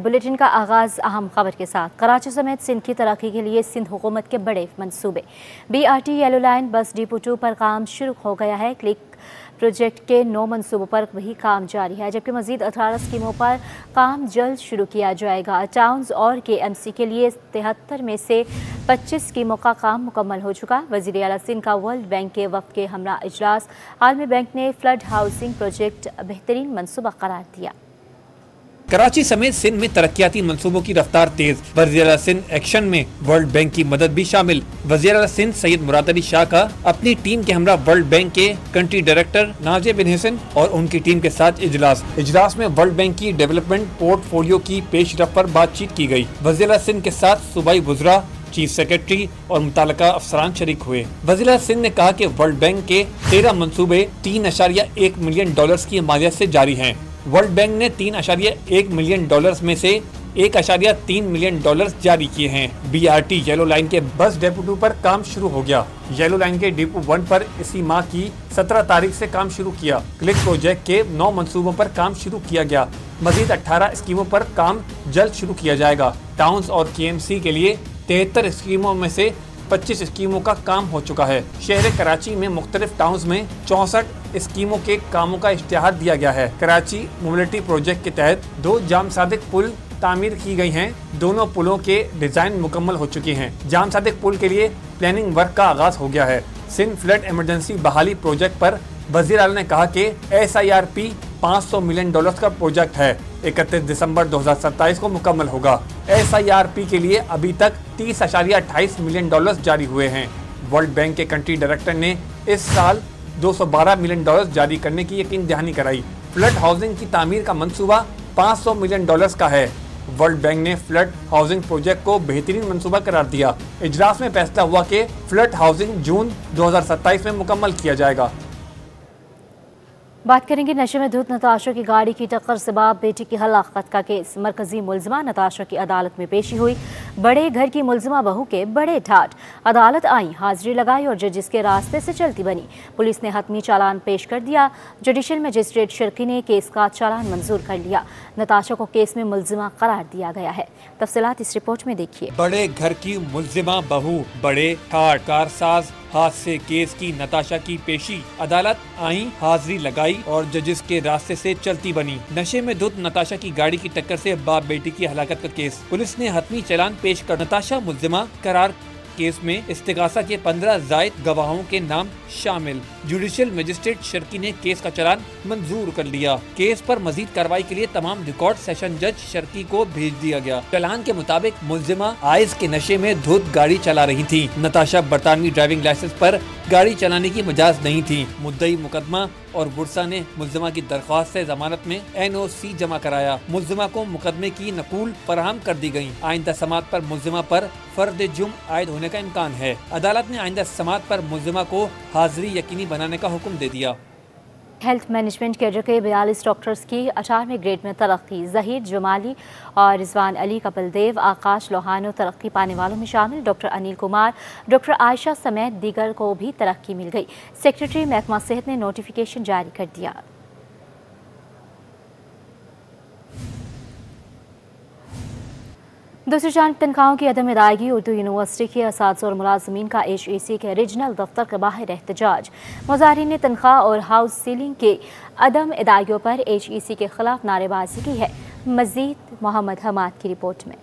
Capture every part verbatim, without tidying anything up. Bulletin का आगाज़ अहम खबर के साथ। कराची समेत सिंध की तरक्की के लिए सिंध हुकूमत के बड़े मंसूबे। BRT yellow line bus depot two पर काम शुरू हो गया है। क्लिक प्रोजेक्ट के नौ मंसूबों पर भी काम जारी है, जबकि मजीद अठारह स्कीमों पर काम जल्द शुरू किया जाएगा। टाउन्स और केएमसी के लिए तिहत्तर में से पच्चीस स्कीमों का काम मुकम्मल हो चुका। वज़ीर आला सिंध का वर्ल्ड बैंक के वक्त के हमरा इजलास। आलमी बैंक ने फ्लड हाउसिंग प्रोजेक्ट बेहतरीन मनसूबा करार दिया। कराची समेत सिंध में तरक्याती मनसूबों की रफ्तार तेज। वज़ीर-ए-आला सिंध एक्शन में वर्ल्ड बैंक की मदद भी शामिल। वज़ीर-ए-आला सिंध सैयद मुराद अली शाह का अपनी टीम के हमरा वर्ल्ड बैंक के कंट्री डायरेक्टर नाजिर बिन हसन और उनकी टीम के साथ इजलास। इजलास में वर्ल्ड बैंक की डेवलपमेंट पोर्टफोलियो की पेशरफ्त पर बातचीत की गयी। वज़ीर-ए-आला सिंध के साथ सूबाई वुज़रा, चीफ सेक्रेटरी और मुतालिका अफसरान शरीक हुए। वज़ीर-ए-आला सिंध ने कहा कि वर्ल्ड बैंक के तेरह मनसूबे तीन अशारिया एक मिलियन डॉलर की मालियत से जारी है। वर्ल्ड बैंक ने तीन अशारिया एक मिलियन डॉलर्स में से एक अशारिया तीन मिलियन डॉलर्स जारी किए हैं। बीआरटी येलो लाइन के बस डेपो टू पर काम शुरू हो गया। येलो लाइन के डिपो वन पर इसी माह की सत्रह तारीख से काम शुरू किया। क्लिक प्रोजेक्ट के नौ मंसूबों पर काम शुरू किया गया। मजीद अठारह स्कीमों पर काम जल्द शुरू किया जाएगा। टाउन्स और केएमसी के लिए तिहत्तर स्कीमों में से पच्चीस स्कीमों का काम हो चुका है। शहर कराची में मुख्तलिफ टाउन्स में चौंसठ स्कीमों के कामों का इश्तिहार दिया गया है। कराची मोबिलिटी प्रोजेक्ट के तहत दो जाम सादिक पुल तामीर की गई हैं। दोनों पुलों के डिजाइन मुकम्मल हो चुकी हैं। जाम सादिक पुल के लिए प्लानिंग वर्क का आगाज हो गया है। सिंध फ्लड इमरजेंसी बहाली प्रोजेक्ट पर वज़ीर आला ने कहा कि एस आई आर पी पाँच सौ मिलियन डॉलर का प्रोजेक्ट है। इकतीस दिसंबर दो हज़ार सत्ताईस को मुकम्मल होगा। एस आई आर पी के लिए अभी तक तीस अशारिया अट्ठाईस मिलियन डॉलर्स जारी हुए हैं। वर्ल्ड बैंक के कंट्री डायरेक्टर ने इस साल दो सौ बारह मिलियन डॉलर्स जारी करने की यकीन दहानी कराई। फ्लड हाउसिंग की तामीर का मंसूबा पाँच सौ मिलियन डॉलर्स का है। वर्ल्ड बैंक ने फ्लड हाउसिंग प्रोजेक्ट को बेहतरीन मंसूबा करार दिया। इजलास में फैसला हुआ कि फ्लड हाउसिंग जून दो हज़ार सत्ताईस में मुकम्मल किया जाएगा। बात करेंगे नशे में धुत नताशों की गाड़ी की टक्कर से बाप बेटी की हलाकत का केस। मरकजी मुलजमा नताशों की अदालत में पेशी हुई। बड़े घर की मुलजमा बहू के बड़े ठाठ। अदालत आई, हाजिरी लगाई और जजिस के रास्ते से चलती बनी। पुलिस ने हतमी चालान पेश कर दिया। जुडिशल मजिस्ट्रेट शर्की ने केस का चालान मंजूर कर लिया। नताशा को केस में मुलजिमा करार दिया गया है। तफसीलात इस रिपोर्ट में देखिए। बड़े घर की मुलजिमा बहू, बड़े ठाठ, कारसाज हादसे केस की नताशा की पेशी। अदालत आई, हाजिरी लगाई और जजिस के रास्ते से चलती बनी। नशे में धुत नताशा की गाड़ी की टक्कर से बाप बेटी की हलाकत का केस। पुलिस ने हतमी चालान पेश कर नताशा मुलजिमा करार। केस में इस्तिगासा के पंद्रह जायद गवाहों के नाम शामिल। जुडिशियल मजिस्ट्रेट शर्की ने केस का चालान मंजूर कर लिया। केस पर मजीद कार्रवाई के लिए तमाम रिकॉर्ड सेशन जज शर्की को भेज दिया गया। चालान के मुताबिक मुलजिमा आइस के नशे में धुत गाड़ी चला रही थी। नताशा बरतानवी ड्राइविंग लाइसेंस पर गाड़ी चलाने की मजाज नहीं थी। मुद्दई मुकदमा और बुरसा ने मुलजिमा की दरख्वास्त से जमानत में एन ओ सी जमा कराया। मुलजिमा को मुकदमे की नकूल फराहम कर दी गयी। आइंदा समात पर मुलजिमा पर फर्द जुर्म आयद होने का इम्कान है। अदालत ने आइंदा समात पर मुलजिमा को हाजिरी यकीनी बनाने का हुक्म दे दिया। हेल्थ मैनेजमेंट कैडर के बयालीस डॉक्टर्स की अठारहवें ग्रेड में तरक्की। जहीद जुमाली और रिजवान अली, कपिलदेव, आकाश लोहानो तरक्की पाने वालों में शामिल। डॉक्टर अनिल कुमार, डॉक्टर आयशा समेत दीगर को भी तरक्की मिल गई। सेक्रेटरी महकमा सेहत ने नोटिफिकेशन जारी कर दिया। दूसरी जान तनख्वाहों की अदम अदायगी। उर्दू यूनिवर्सिटी के असातिज़ा और मुलाजमीन का एच ई सी के रीजनल दफ्तर के बाहर एहतजाज। मुजाहरीन ने तनख्वाह और हाउस सीलिंग के अदम अदायगियों पर एच ई सी के खिलाफ नारेबाजी की है। मजीद मोहम्मद हमाद की रिपोर्ट में।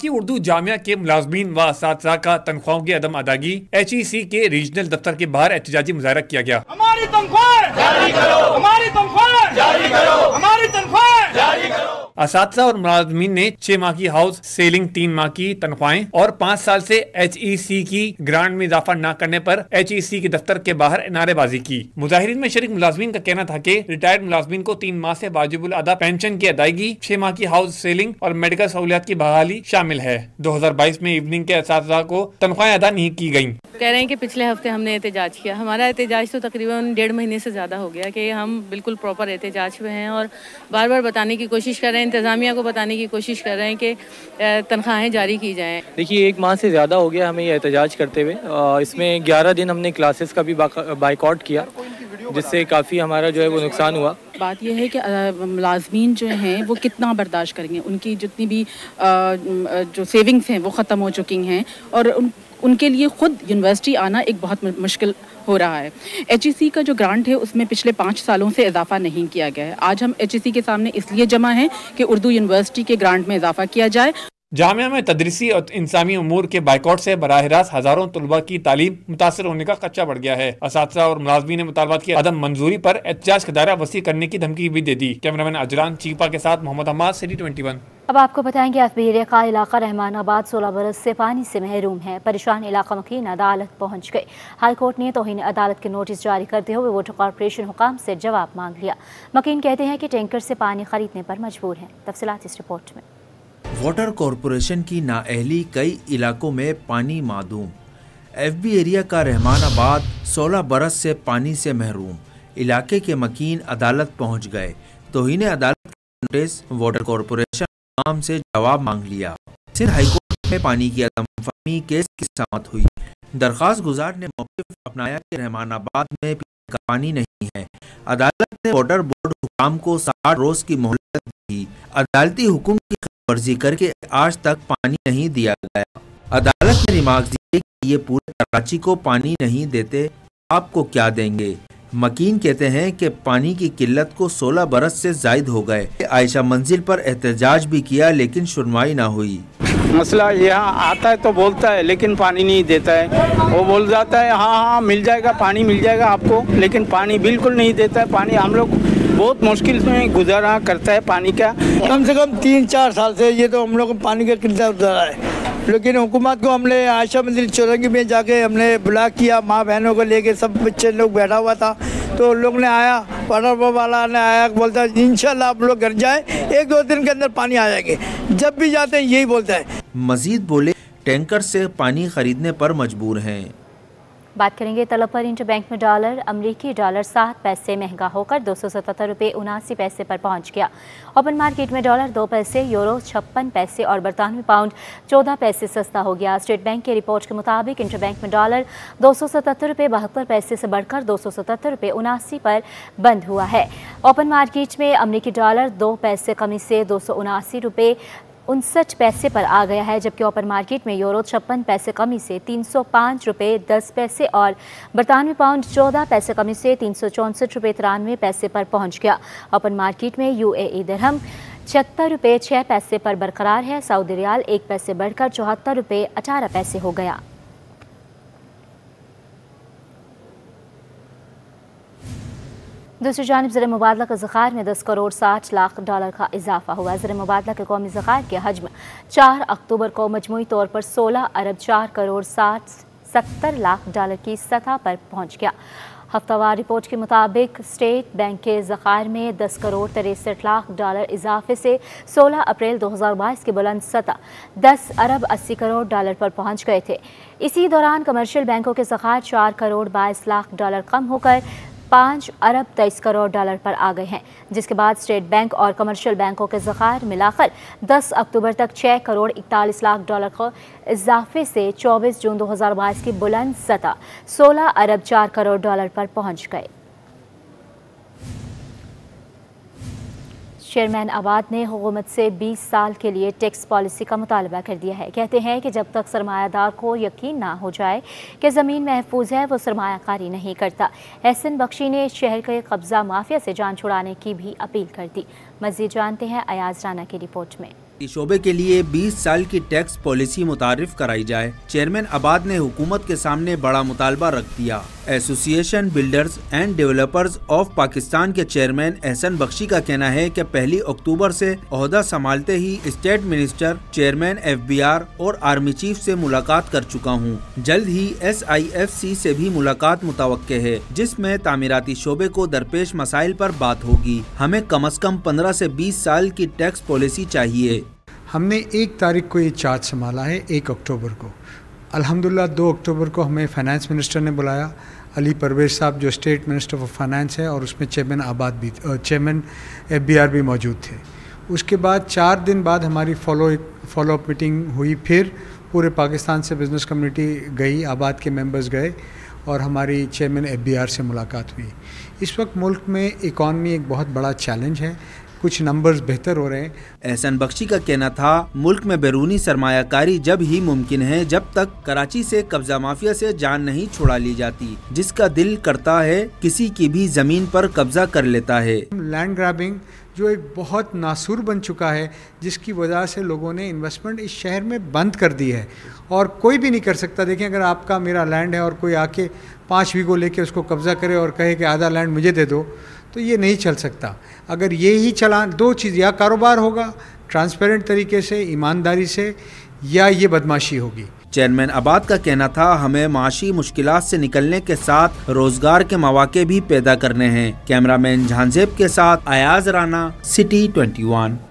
की उर्दू जामिया के मुलाजमीन व असातिज़ा का तनख्वाहों की अदम अदायगी। एच ई सी के रीजनल दफ्तर के बाहर एहतजाजी मुजाहरा किया गया। हमारी तनख्वाह जारी करो, हमारी तनख्वाह जारी करो, हमारी तनख्वाह जारी करो। असातिज़ा और मुलाजमीन ने छह माह की हाउस सेलिंग, तीन माह की तनख्वाहें और पाँच साल से एच ई सी की ग्रांट में इजाफा न करने पर एच ई सी के दफ्तर के बाहर नारेबाजी की। मुजाहिरीन में शरीक मुलाजमीन का कहना था कि रिटायर्ड मुलाजमीन को तीन माह से वाजिबुल अदा पेंशन की अदायगी, छह माह की हाउस सेलिंग और मेडिकल सहूलियात की बहाली शामिल है। दो हजार बाईस में इवनिंग के असातिज़ा को तनख्वाहें अदा नहीं की गयी। कह रहे हैं कि पिछले हफ्ते हमने एहतजाज किया। हमारा एहतजाज तो तकरीबन डेढ़ महीने से ज्यादा हो गया कि हम बिल्कुल प्रॉपर एहतजाज में हैं और बार बार बताने की कोशिश कर रहे हैं, इंतजामिया को बताने की कोशिश कर रहे हैं कि तनख्वाहें जारी की जाएं। देखिए एक माह से ज़्यादा हो गया हमें ये एहतजाज करते हुए। इसमें ग्यारह दिन हमने क्लासेस का भी बायकॉट किया, जिससे काफ़ी हमारा जो है वो नुकसान हुआ। बात यह है कि मुलाजमीन जो हैं वो कितना बर्दाश्त करेंगे, उनकी जितनी भी जो सेविंग्स हैं वो ख़त्म हो चुकी हैं और उन उनके लिए ख़ुद यूनिवर्सिटी आना एक बहुत मुश्किल हो रहा है। एच ई सी का जो ग्रांट है उसमें पिछले पाँच सालों से इजाफा नहीं किया गया है। आज हम एच ई सी के सामने इसलिए जमा हैं कि उर्दू यूनिवर्सिटी के ग्रांट में इजाफा किया जाए। जामिया में तदरीसी और इंसानी उमूर के बाइकआउट से बराह रास्त हज़ारों तलबा की तालीम मुतासर होने का खदशा बढ़ गया है। असातिज़ा और मुलाजमीन ने मुतालबात की अदम मंजूरी पर एहतजाज का दायरा वसी करने की धमकी भी दे दी। कैमरामैन अजरान चीपा के साथ मोहम्मद हमाद, सिटी इक्कीस। अब आपको बताएंगे एफ बी आर का इलाका रहमानाबाद सोलह बरस से पानी से महरूम है। परेशान इलाका मकीन अदालत पहुँच गए। हाई कोर्ट ने तौहीन अदालत के नोटिस जारी करते हुए वाटर कॉरपोरेशन हुकाम से जवाब मांग लिया। मकीन कहते हैं कि टैंकर से पानी खरीदने पर मजबूर हैं। तफसीलात इस रिपोर्ट में। वाटर कॉरपोरेशन की नाअहली कई इलाकों में पानी मादूम। एफ बी एरिया का रहमानाबाद सोलह बरस से पानी से महरूम इलाके के मकीन अदालत पहुंच गए। तौहीन अदालत के नोटिस वाटर कॉरपोरेशन नाम से जवाब मांग लिया। सिंध हाईकोर्ट में पानी की अदम फहमी केस की समाअत हुई। दरख्वास्त गुजार ने मौक़िफ़ अपनाया कि रहमानाबाद में पीने का पानी नहीं है। अदालत ने वाटर बोर्ड हुकाम को साठ रोज़ की मोहलत दी। अदालती हुक्म की वर्जी करके आज तक पानी नहीं दिया गया। अदालत ने रिमार्क दिए कि ये पूरे कराची को पानी नहीं देते, आपको क्या देंगे। मकीन कहते हैं कि पानी की किल्लत को सोलह बरस से जायद हो गए। आयशा मंजिल पर एहतजाज भी किया लेकिन सुनवाई ना हुई। मसला यहाँ आता है तो बोलता है लेकिन पानी नहीं देता है। वो बोल जाता है हाँ हाँ मिल जाएगा, पानी मिल जाएगा आपको, लेकिन पानी बिल्कुल नहीं देता है। पानी हम लोग बहुत मुश्किल में गुजारा करता है पानी का। कम से कम तीन चार साल से ये तो हम लोग पानी का किल्लत गुजारा है, लेकिन हुकूमत को हमने आयशा मंदिर चौरंगी में जाके हमने ब्लॉक किया। माँ बहनों को लेके सब बच्चे लोग बैठा हुआ था तो लोग ने आया, वाटर बोर्ड वाला ने आया, बोलता है इंशाल्लाह आप लोग घर जाए, एक दो दिन के अंदर पानी आ जाएंगे। जब भी जाते हैं यही बोलता है। मजीद बोले टैंकर से पानी खरीदने पर मजबूर हैं। बात करेंगे तलब पर इंटरबैंक में डॉलर। अमरीकी डॉलर सात पैसे महंगा होकर दो सौ सतहत्तर रुपये उनासी पैसे पर पहुंच गया। ओपन मार्केट में डॉलर दो पैसे, यूरो छप्पन पैसे और बरतानवी पाउंड चौदह पैसे सस्ता हो गया। स्टेट बैंक की रिपोर्ट के मुताबिक इंटरबैंक में डॉलर दो सौ सतहत्तर रुपये बहत्तर पैसे से बढ़कर दो सौ सतहत्तर रुपये उनासी पर बंद हुआ है। ओपन मार्केट में अमरीकी डॉलर दो पैसे कमी से दो सौ उनासी रुपये उनसठ पैसे पर आ गया है, जबकि ओपन मार्केट में यूरो छप्पन पैसे कमी से तीन सौ पाँच रुपये दस पैसे और बरतानवी पाउंड चौदह पैसे कमी से तीन सौ चौंसठ रुपये तिरानवे पैसे पर पहुंच गया। ओपन मार्केट में यू ए ई दिरहम छिहत्तर रुपये छः पैसे पर बरकरार है। सऊदी रियाल एक पैसे बढ़कर चौहत्तर रुपये अठारह पैसे हो गया। दूसरी जानब ज़र मुबादला का ज़ख़ार में दस करोड़ साठ लाख डॉलर का इजाफा हुआ। ज़र मुबादला के कौमी ज़ख़ार के हजम चार अक्टूबर को मजमूई तौर पर सोलह अरब चार करोड़ साठ सत्तर लाख डॉलर की सतह पर पहुँच गया। हफ्तावार रिपोर्ट के मुताबिक स्टेट बैंक के ज़ख़ार में दस करोड़ तिरसठ लाख डॉलर इजाफे से सोलह अप्रैल दो हज़ार बाईस की बुलंद सतह दस अरब अस्सी करोड़ डॉलर पर पहुंच गए थे। इसी दौरान कमर्शियल बैंकों के ज़ख़ार चार करोड़ बाईस लाख डॉलर कम होकर पाँच अरब तेईस करोड़ डॉलर पर आ गए हैं, जिसके बाद स्टेट बैंक और कमर्शियल बैंकों के ज़ख़ार मिलाकर दस अक्टूबर तक छः करोड़ इकतालीस लाख डॉलर को इजाफे से चौबीस जून दो हज़ार बाईस की बुलंद सतह सोलह अरब चार करोड़ डॉलर पर पहुंच गए। चेयरमैन आबाद ने हुकूमत से बीस साल के लिए टैक्स पॉलिसी का मुतालबा कर दिया है। कहते हैं कि जब तक सरमायादार को यकीन ना हो जाए कि ज़मीन महफूज है वो सरमायाकारी नहीं करता। एहसन बख्शी ने शहर के कब्जा माफिया से जान छुड़ाने की भी अपील कर दी। मज़ीद जानते हैं अयाज राना की रिपोर्ट में। शोबे के लिए बीस साल की टैक्स पॉलिसी मुतारिफ कराई जाए, चेयरमैन आबाद ने हुकूमत के सामने बड़ा मुतालबा रख दिया। Association builders and developers of Pakistan के चेयरमैन एहसन बख्शी का कहना है कि पहली अक्टूबर से ओहदा संभालते ही state minister, chairman F B R और आर्मी चीफ से मुलाकात कर चुका हूं। जल्द ही एस आई एफ सी से भी मुलाकात मुतवक्के है, जिसमें तामीराती शोबे को दरपेश मसाइल पर बात होगी। हमें कम अज कम पंद्रह से बीस साल की टैक्स पॉलिसी चाहिए। हमने एक तारीख को ये चार्ज संभाला है, एक अक्टूबर को। अल्हम्दुलिल्लाह दो अक्टूबर को हमें फाइनेंस मिनिस्टर ने बुलाया, अली परवेज साहब जो स्टेट मिनिस्टर ऑफ फाइनेंस है, और उसमें चेयरमैन आबाद भी, चेयरमैन एफ बी आर भी मौजूद थे। उसके बाद चार दिन बाद हमारी फॉलो फॉलोअप मीटिंग हुई। फिर पूरे पाकिस्तान से बिजनेस कम्युनिटी गई, आबाद के मेंबर्स गए और हमारी चेयरमैन एफ बी आर से मुलाकात हुई। इस वक्त मुल्क में इकॉनमी एक बहुत बड़ा चैलेंज है, कुछ नंबर्स बेहतर हो रहे हैं। एहसान बख्शी का कहना था मुल्क में बैरूनी सरमायाकारी जब ही मुमकिन है जब तक कराची से कब्जा माफिया से जान नहीं छुड़ा ली जाती, जिसका दिल करता है किसी की भी जमीन पर कब्जा कर लेता है। लैंड ग्रैबिंग जो एक बहुत नासुर बन चुका है, जिसकी वजह से लोगों ने इन्वेस्टमेंट इस शहर में बंद कर दी है और कोई भी नहीं कर सकता। देखें, अगर आपका मेरा लैंड है और कोई आके पाँच वीघो लेके उसको कब्जा करे और कहे कि आधा लैंड मुझे दे दो, तो ये नहीं चल सकता। अगर ये ही चला, दो चीज़, या कारोबार होगा ट्रांसपेरेंट तरीके से, ईमानदारी से, या ये बदमाशी होगी। चेयरमैन आबाद का कहना था हमें माशी मुश्किलात से निकलने के साथ रोजगार के मौके भी पैदा करने हैं। कैमरामैन झांजेब के साथ अयाज राना, सिटी इक्कीस।